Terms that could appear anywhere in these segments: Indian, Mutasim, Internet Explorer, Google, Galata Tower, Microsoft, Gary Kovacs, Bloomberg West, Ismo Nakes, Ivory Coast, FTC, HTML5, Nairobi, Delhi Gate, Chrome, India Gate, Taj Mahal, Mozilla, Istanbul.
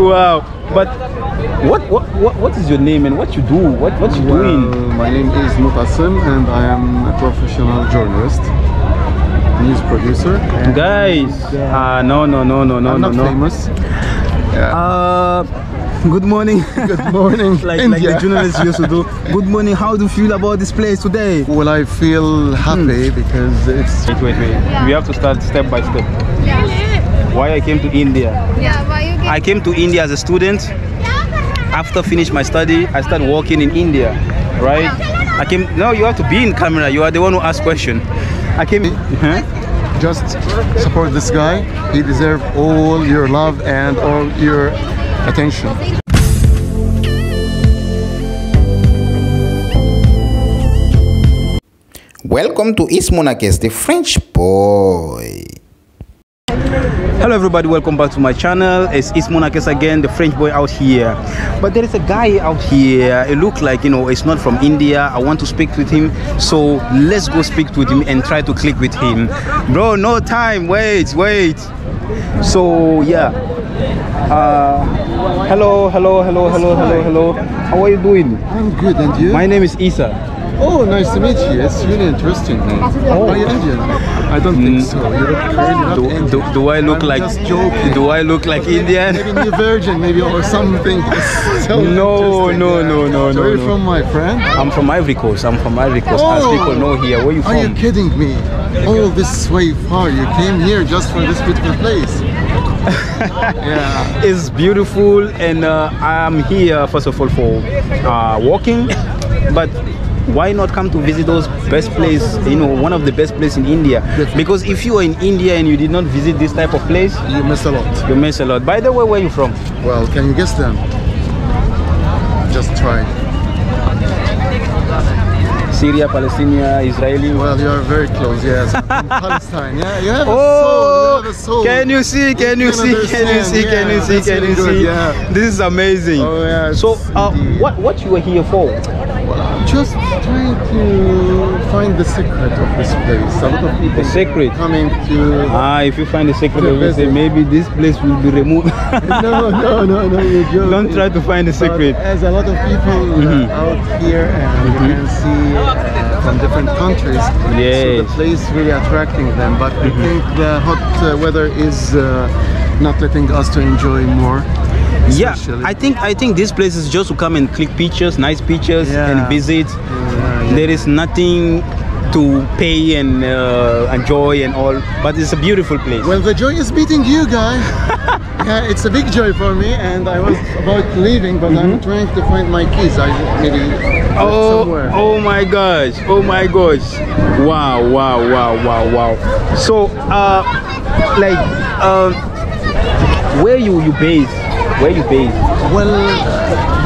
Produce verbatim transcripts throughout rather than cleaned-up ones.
Wow. But what, what what what is your name and what you do? What what you well, doing? My name is Mutasim and I am a professional journalist, news producer. And guys, uh, no no no no no I'm no not no. Famous. Yeah. Uh, Good morning. Good morning. like, like the journalists used to do. Good morning. How do you feel about this place today? Well, I feel happy mm. because it's. Wait, wait, wait. Yeah. We have to start step by step. Yeah. Why I came to India? Yeah. Why you came? I came to India as a student. After finish my study, I started working in India, right? Yeah. I came. No, you have to be in camera. You are the one who asks question. I came. Huh? Just support this guy. He deserves all your love and all your attention. Welcome to Ismo Nakes, the French boy. Hello everybody, welcome back to my channel. It's Ismo Nakes again, the French boy out here. But there is a guy out here, it looks like, you know, it's not from India. I want to speak with him, so let's go speak with him and try to click with him. Bro, no time, wait, wait. So yeah. Uh, hello, hello, hello, hello, hello, hello. How are you doing? I'm good, and you? My name is Isa. Oh, nice to meet you. It's really interesting. Oh. Are you Indian? I don't think mm. so. You look really not do, do, do I look I'm like? Do I look like Indian? Maybe new virgin, maybe or something. So no, no, no, no, no. Where are you from, my friend? I'm from Ivory Coast. I'm from Ivory Coast. Oh. As people know here, where are you from? Are you kidding me? All this way far, you came here just for this beautiful place. Yeah. It's beautiful, and uh, I'm here first of all for uh, walking, but why not come to visit those best place, you know, one of the best place in India? Because if you are in India and you did not visit this type of place, you miss a lot. You miss a lot. By the way, where are you from? Well, can you guess them? Just try. Syria, Palestine, Israeli. Well, you are very close, yes. Palestine, yeah. You have, oh, a soul. You have a soul. Can you see? Can you, you see? Understand. Can you see? Yeah, can you see? Can you good. see? Yeah. This is amazing. Oh yeah. So, uh, what what you are here for? Well, I'm just trying to find the secret of this place. A lot of people. The secret. Coming to. Ah, if you find the secret of this, maybe this place will be removed. no, no, no, no. You don't try to find the secret. But as a lot of people mm -hmm. uh, out here, and mm -hmm. you can see. Uh, from different countries, yes. So the place really attracting them, but mm-hmm. I think the hot uh, weather is uh, not letting us to enjoy more. Especially. Yeah, I think I think this place is just to come and click pictures, nice pictures, yeah. and visit. Yeah, yeah. There is nothing to pay and uh, enjoy and all, but it's a beautiful place. Well, the joy is beating you guys. Yeah, it's a big joy for me, and I was about leaving, but mm-hmm. I'm trying to find my keys. I maybe oh somewhere. Oh my gosh, oh my gosh, wow wow wow wow wow. So uh like um uh, where you you based? Where you based? Well, uh,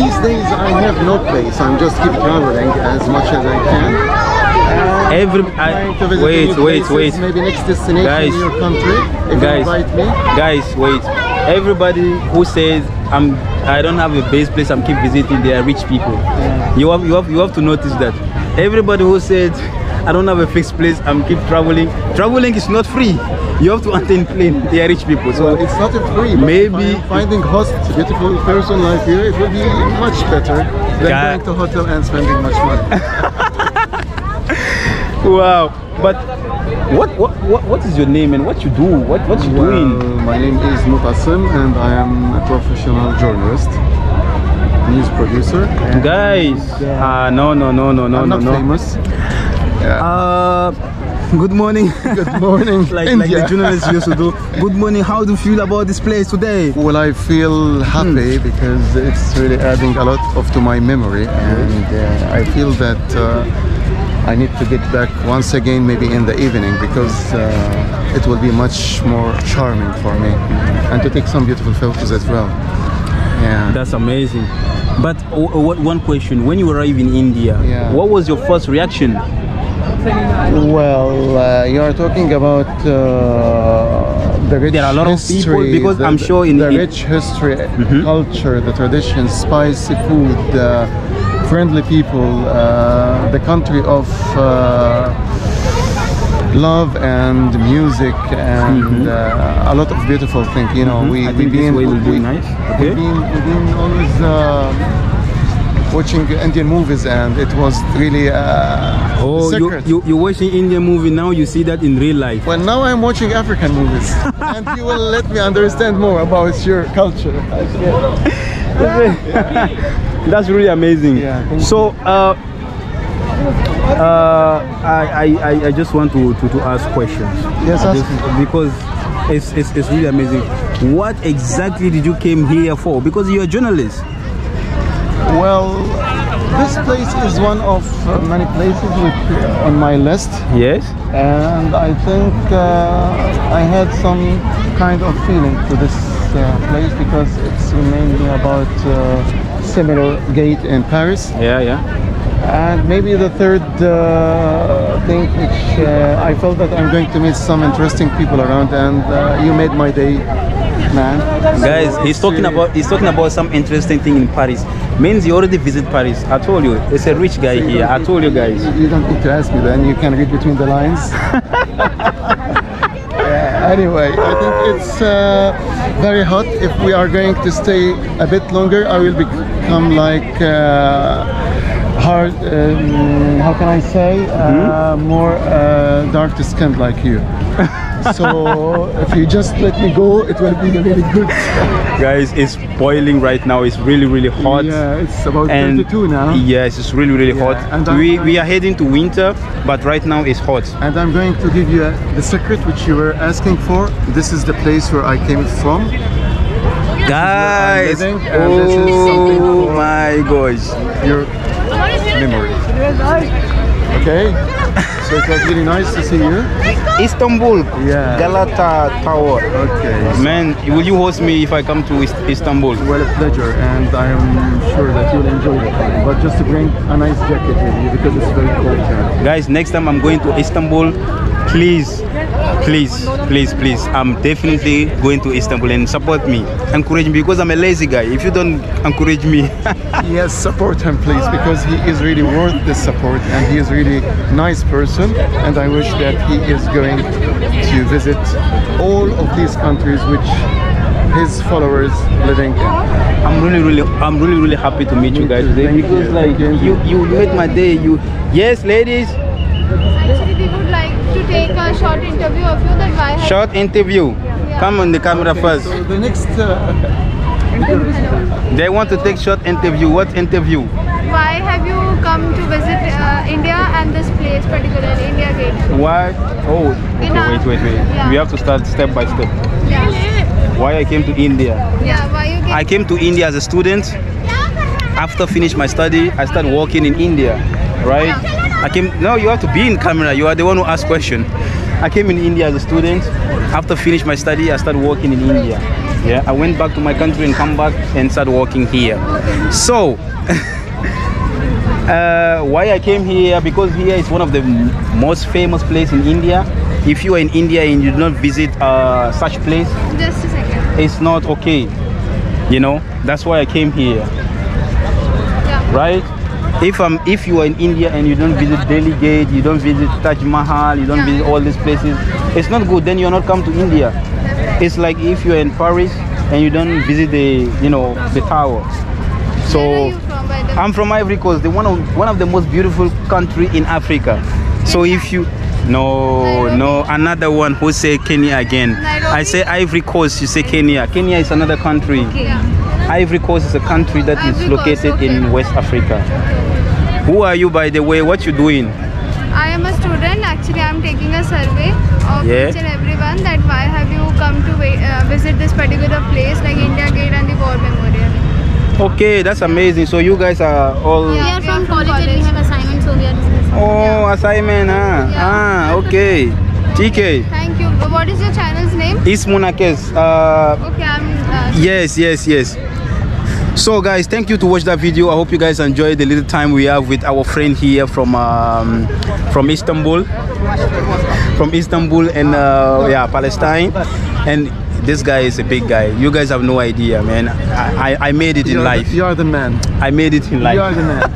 these days I have no place. I'm just keep traveling as much as I can. Every, I, wait, wait, wait. Maybe next destination guys, in your country, if guys, you invite me. Guys, wait. Everybody who says I'm, I don't have a base place, I'm keep visiting. They are rich people. Yeah. You have, you have, you have to notice that. Everybody who says I don't have a fixed place, I'm keep traveling. Traveling is not free. You have to entertain. They are rich people. So well, it's not a free. Maybe finding host, beautiful person like you, it would be much better than God. going to hotel and spending much money. Wow, but what, what what what is your name and what you do? What what you well, doing? My name is Mutasim and I am a professional journalist, news producer. Guys, uh, no no no no no I'm no not no. Famous. Yeah. Uh, good morning. Good morning. like, like the journalists used to do. Good morning. How do you feel about this place today? Well, I feel happy mm. because it's really adding a lot of to my memory, and uh, I feel that. Uh, I need to get back once again, maybe in the evening, because uh, it will be much more charming for me, and to take some beautiful photos as well. Yeah, that's amazing. But what one question: when you arrived in India, yeah. what was your first reaction? Well, uh, you are talking about uh, the rich there are a lot history, of people because the, I'm sure in the it, rich history, mm-hmm. culture, the traditions, spicy food. Uh, friendly people, uh, the country of uh, love and music and mm-hmm. uh, a lot of beautiful things. You know, mm-hmm. we I think we been, this way will we, be nice. Okay. We've been, we've been always uh, watching Indian movies, and it was really uh, oh, secret. You, you, you're watching Indian movie now. You see that in real life. Well, now I'm watching African movies, and you will let me understand more about your culture. Yeah. That's really amazing. Yeah, so. Uh, Uh, I, I, I just want to, to, to ask questions. Yes, ask just, because it's, it's, it's really amazing. What exactly did you came here for? Because you're a journalist. Well, this place is one of many places which, uh, on my list. Yes. And I think uh, I had some kind of feeling to this uh, place because it's mainly about uh, similar gate in Paris. Yeah, yeah. And maybe the third uh, thing which uh, I felt that I'm going to meet some interesting people around, and uh, you made my day, man. Guys, he's talking about he's talking about some interesting thing in Paris. Means you already visit Paris. I told you, it's a rich guy so here. I told you guys. You don't need to ask me, then you can read between the lines. Yeah, anyway, I think it's uh, very hot. If we are going to stay a bit longer, I will become like. Uh, Hard, um, how can I say, uh, mm-hmm. more uh, dark skinned like you. So if you just let me go, it will be really good. Guys, it's boiling right now. It's really, really hot. Yeah, it's about and thirty-two now. Yes, it's really, really yeah. hot. And we, we are heading to winter, but right now it's hot. And I'm going to give you a, the secret which you were asking for. This is the place where I came from. Guys, living, oh my gosh. You're memory. Okay, so it was really nice to see you. Istanbul, yeah. Galata Tower. Okay. Man, will you host me if I come to Istanbul? Well, a pleasure, and I am sure that you'll enjoy it. But just to bring a nice jacket with you because it's very cold here. Guys, next time I'm going to Istanbul, please, please, please, please. I'm definitely going to Istanbul and support me. Encourage me because I'm a lazy guy. If you don't encourage me. Yes, support him please, because he is really worth the support and he is really nice person, and I wish that he is going to visit all of these countries which his followers living in. I'm really really I'm really really happy to meet you guys today because like you you made my day. You yes ladies. We would like to take a short interview of you. That why short interview. Yeah. Come on the camera okay, first. So the next uh, they want to take short interview. What interview? Why have you come to visit uh, India and this place particularly, India Gate? Why? Oh, okay, wait, wait, wait. Yeah. We have to start step by step. Yeah. Why I came to India? Yeah. Why you came? I came to India as a student. After finish my study, I started working in India, right? Yeah. I came. No, you have to be in camera. You are the one who asks question. I came in India as a student. After finish my study, I started working in India. Yeah, I went back to my country and come back and start working here. So, uh, why I came here? Because here is one of the most famous place in India. If you are in India and you do not visit uh, such place, just a second, it's not okay. You know, that's why I came here. Yeah. Right? If I'm, if you are in India and you don't visit Delhi Gate, you don't visit Taj Mahal, you don't yeah. visit all these places, it's not good. Then you are not come to India. It's like if you're in Paris and you don't visit the, you know, the tower. So from, I'm from Ivory Coast, the one of one of the most beautiful country in Africa. So if you, no, Nairobi. no, another one who say Kenya again. Nairobi. I say Ivory Coast, you say Kenya. Kenya is another country. Okay. Ivory Coast is a country that Ivory is located Coast, okay. in West Africa. Who are you, by the way? What you doing? I am a student. Actually, I am taking a survey of yeah. each and everyone. That why have you come to uh, visit this particular place like India Gate and the War Memorial? Okay, that's amazing. So you guys are all. Yeah, we are we from, are from college, college and we have assignments, so we are discussing. Oh, yeah. assignment, huh? Yeah. Ah, okay. T K. Thank you. What is your channel's name? Ismo Nakes. Uh, okay, I'm. Uh, yes, yes, yes. So guys, thank you to watch that video. I hope you guys enjoyed the little time we have with our friend here from um, from Istanbul from Istanbul and uh, yeah, Palestine. And this guy is a big guy. You guys have no idea, man. I, I, I made it in you're life the, you are the man. I made it in life. You are the man.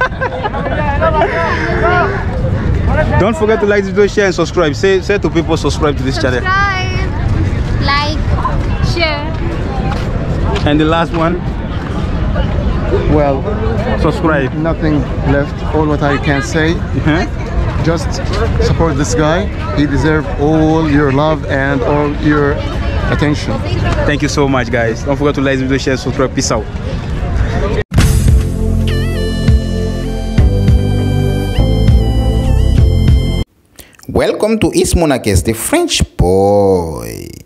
Don't forget to like this video, share and subscribe. Say say to people, subscribe to this subscribe, channel. Like, share. And the last one? Well, subscribe. Nothing left. All what I can say. Uh-huh. Just support this guy. He deserves all your love and all your attention. Thank you so much, guys. Don't forget to like this video, share, subscribe. Peace out. Welcome to Ismo Nakes, the French boy.